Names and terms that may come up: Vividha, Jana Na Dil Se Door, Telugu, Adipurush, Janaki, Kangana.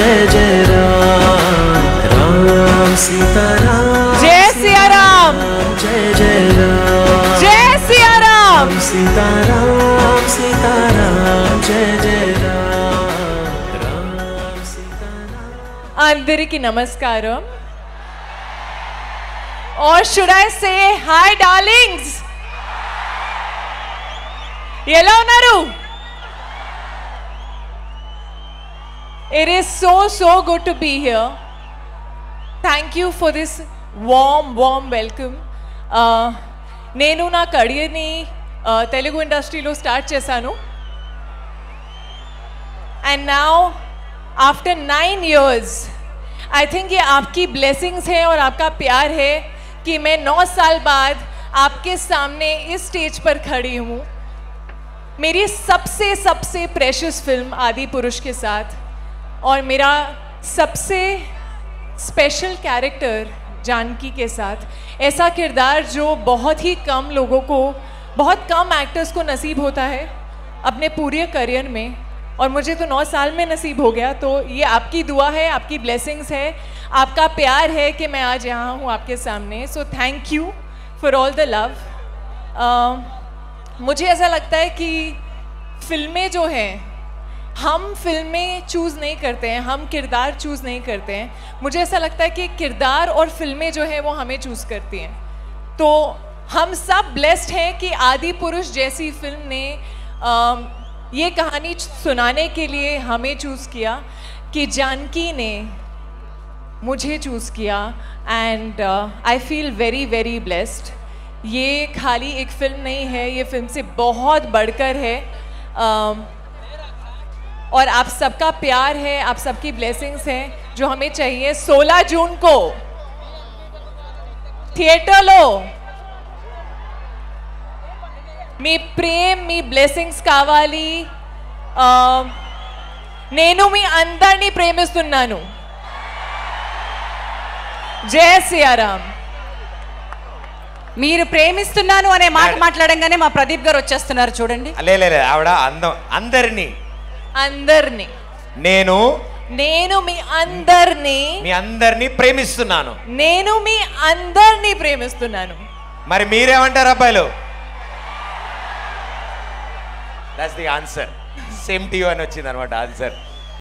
जय जय राम राम सीता राम जय सिया राम जय जय राम जय सिया राम सीता राम सीता राम जय जय Ram Ram Sita Ram. अंदरिकी नमस्कारम। Or should I say hi darlings? Hello Naru. It is so good to be here. Thank you for this warm welcome. Nenu na career ni Telugu industry lo start chesanu. And now after 9 years I think ye aapki blessings hai aur aapka pyar hai कि मैं 9 साल बाद आपके सामने इस stage पर खड़ी हूँ मेरी सबसे प्रेशियस फिल्म आदिपुरुष के साथ और मेरा सबसे स्पेशल कैरेक्टर जानकी के साथ। ऐसा किरदार जो बहुत ही कम लोगों को, बहुत कम एक्टर्स को नसीब होता है अपने पूरे करियर में, और मुझे तो 9 साल में नसीब हो गया। तो ये आपकी दुआ है, आपकी ब्लेसिंग्स है, आपका प्यार है कि मैं आज यहाँ हूँ आपके सामने। So thank you for all the love. मुझे ऐसा लगता है कि फिल्में जो हैं, हम फिल्में चूज़ नहीं करते हैं, हम किरदार चूज़ नहीं करते हैं। मुझे ऐसा लगता है कि किरदार और फिल्में जो हैं वो हमें चूज़ करती हैं। तो हम सब ब्लेस्ड हैं कि आदिपुरुष जैसी फिल्म ने ये कहानी सुनाने के लिए हमें चूज़ किया, कि जानकी ने मुझे चूज़ किया। And I feel very blessed. ये खाली एक फ़िल्म नहीं है, ये फिल्म से बहुत बढ़कर है। और आप सबका प्यार है, आप सबकी ब्लेसिंग्स हैं जो हमें चाहिए। 16 जून को थिएटरलो मी प्रेम मी ब्लेसिंग्स कावाली, नेनु मी अंदर्नी प्रेमिस्तुन्नानु। जय सियाराम। మీరు ప్రేమిస్తున్నాను అనే మాట మాట్లాడంగానే మా ప్రదీప్ గారు వచ్చేస్తున్నారు చూడండి। లేలే ఆవిడ అందర్ని నేను నేను మీ అందర్ని ప్రేమిస్తున్నాను, నేను మీ అందర్ని ప్రేమిస్తున్నాను। మరి మీరేమంటారు అబ్బాయిలు? That's the answer, same to you అని వచ్చింది అన్నమాట ఆన్సర్।